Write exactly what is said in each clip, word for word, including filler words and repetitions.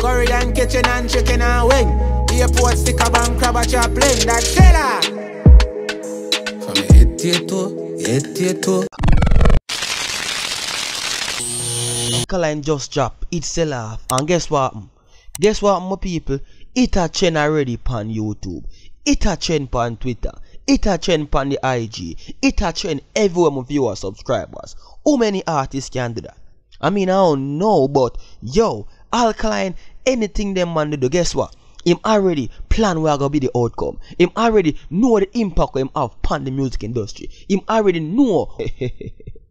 Korean kitchen and chicken and wing. Airport sticker bank crab a chaplain. That killer. From eighty-two, eighty-two. Alkaline just dropped It's a Laugh. And guess what? Guess what, my people? It a trend already on YouTube. It a trend on Twitter. It a trend on the I G. It a trend everywhere my viewers, subscribers. How many artists can do that? I mean, I don't know, but yo, Alkaline, anything them man do, guess what? Him already plan where gonna be the outcome. Him already know the impact him have upon the music industry. Him already know.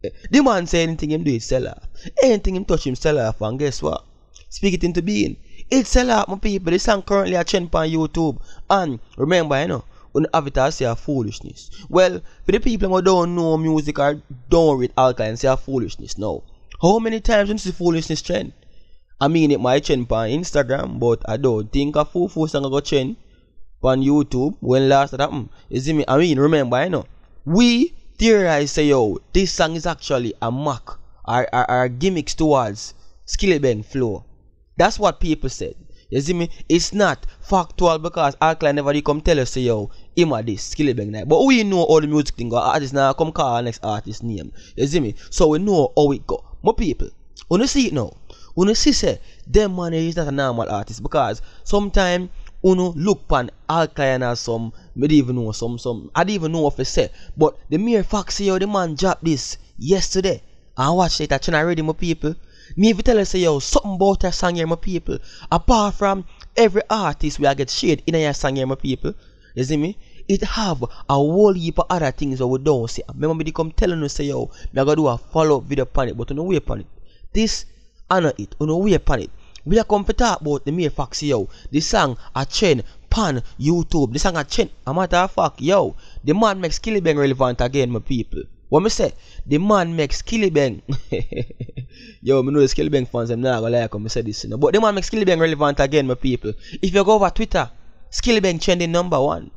The man say anything him do is sell off. Anything him touch him sell off, and guess what? Speak it into being. It sell off, my people. This song currently a trend on YouTube. And remember, you know, when the avatars say a foolishness. Well, for the people who don't know music or don't read Alkaline, say a foolishness now. How many times you see foolishness trend? I mean, it might trend on Instagram, but I don't think a fool fool song go trend on YouTube when last that happened. You see me? I mean, remember, you know, we theorize say, yo, this song is actually a mock or, or, or gimmicks towards Skillibeng flow. That's what people said. You see me? It's not factual because Alkaline never did come tell us say, yo, him a this Skillibeng night. But we know all the music thing go. Artist now come call our next artist name. You see me? So we know how it go. My people, when you see it now, when you see say them man is not a normal artist, because sometimes you know, look pan Alkaline as some, I don't even know some some I don't even know what to say. But the mere fact say yo, the man dropped this yesterday. I watched it, I channel already, my people. Me if you tell us say yo, something about your song here, my people. Apart from every artist we get shade in your song here, my people. You see me? It have a whole heap of other things that we don't see. Remember me they come telling us say yo, me I gotta do a follow-up video upon it, but you know we upon it. This I know it, you know we upon it. We are come to talk about the mere fact say yo, the song a trend pan YouTube. The song a trend. A matter of fact, yo, the man makes Skillibeng relevant again, my people. What me say? The man makes Skillibeng. Yo, me know the Skillibeng fans them not gonna like when me say this, you know. But the man makes Skillibeng relevant again, my people. If you go over Twitter, Skillibeng trending number one.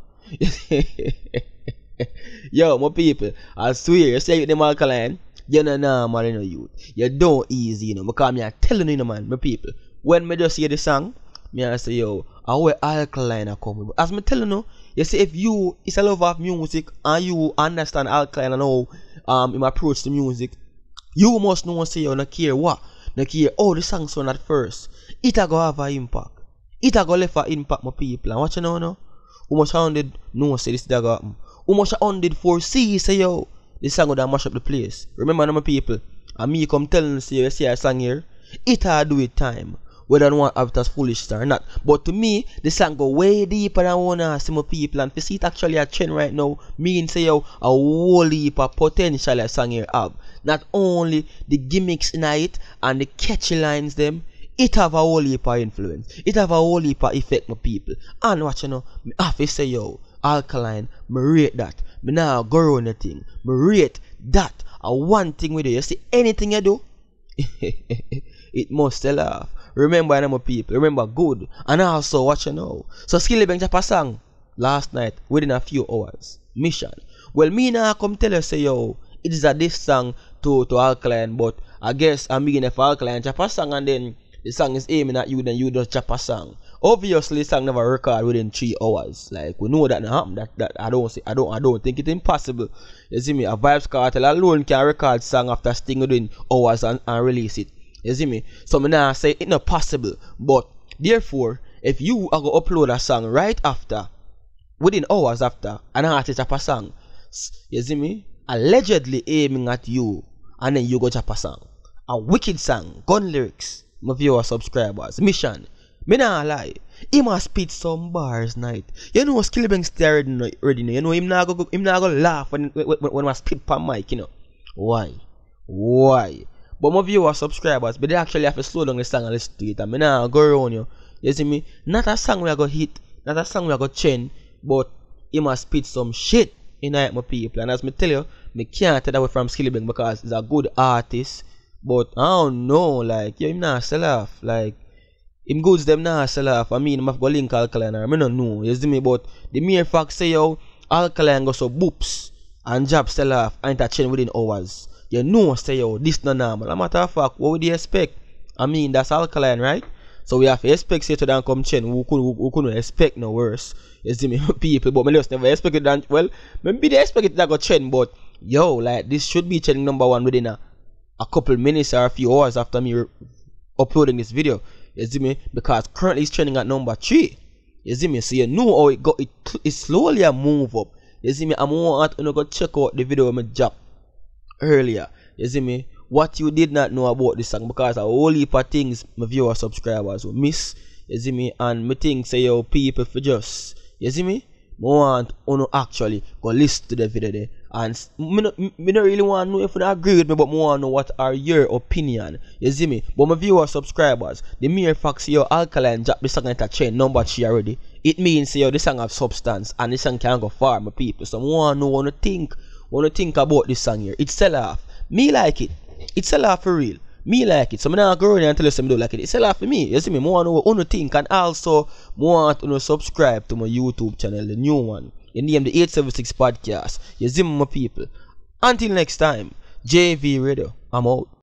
Yo, my people, I swear, you say you them Alkaline, you know, nah, man, you know, you, you don't easy, you know, because I'm telling you, man, my people, when I just hear the song, me I say, yo, I wear Alkaline I come with. As I'm telling you, you see, if you is a lover of music and you understand Alkaline and how um, him approach to music, you must know, say, you no care what, no care, oh, the song sound at first, it'll go have an impact, it'll go left an impact, my people, and what you know, no? Who much hounded no say this dagger happen. Who much hounded foresee say yo, this song would have mash up the place. Remember my people, and me come telling say you see a song here, it I do it time. Whether one have it as foolishness or not. But to me, the song go way deeper than wanna see my people, and if you see it actually a trend right now, mean say yo a whole heap of potential a song here have. Not only the gimmicks in it and the catchy lines them. It have a whole heap of influence. It have a whole heap of effect, my people. And watch you know, I have to say yo, Alkaline, me rate that. Me now go around the thing. Me rate that. A one thing we do. You see anything you do, it must sell off. Remember them, my people. Remember good. And also watch you know. So Skillibeng drop a song last night within a few hours. Mission. Well, me now come tell you say yo, it is a diss song to to Alkaline, but I guess I mean if Alkaline drop a song and then the song is aiming at you, then you just chop a song. Obviously, the song never record within three hours. Like we know that happened. That that I don't see. I don't. I don't think it's impossible. You see me? A Vybz Kartel alone can record song after sting within hours and, and release it. You see me? So me now say it's not possible. But therefore, if you are gonna upload a song right after, within hours after, an artist chop a song, you see me? Allegedly aiming at you, and then you go chop a song, a wicked song, gun lyrics. My viewers, subscribers, mission. Me nah lie. He must spit some bars night. You know Skillibeng started already. You know him nah go him nah go laugh when when when I spit pan mic. You know why? Why? But my viewers, subscribers, but they actually have to slow down the song and listen to it. And me nah go around you. You see me? Not a song we are go hit. Not a song we are go chain. But he must spit some shit in it, my people. And as me tell you, me can't take that away from Skillibeng because he's a good artist. But I don't know, like, yeah, him not sell off. Like, him goods them not sell off. I mean, him have go link Alkaline, I don't know, you see me? But the mere fact say, yo, Alkaline go so boops and job sell off and it a change within hours. You know, say, yo, this not normal. A matter of fact, what would you expect? I mean, that's Alkaline, right? So we have to expect say to them come Chen who could who, who couldn't expect no worse. You see me people, but me just never expected that. Well, maybe they expected that go Chen, but yo, like this should be trending number one within a, a couple minutes or a few hours after me re- uploading this video. You see me? Because currently it's trending at number three. You see me? So you know how it got it it slowly a move up. You see me? I'm want to go check out the video I dropped earlier. You see me? What you did not know about this song, because a whole heap of things my viewer subscribers will miss. You see me? And me think say yo people for just, you see me? I want to actually go listen to the video there. And me no, me no really want to know if you agree with me, but I want to know what are your opinion. You see me? But my viewer subscribers, the mere fact say yo Alkaline drop this song into chain number three already, it means say yo this song have substance and this song can go far, my people. So I want to know, want to think, want to think about this song here. It's sell off. Me like it. It's a laugh for real. Me like it. So I'm not going to tell you something like it. It's a laugh for me. You see me? I want to think, and also want to subscribe to my YouTube channel, the new one. You name the eight seventy-six Podcast. You see me, my people. Until next time, J V Radio. I'm out.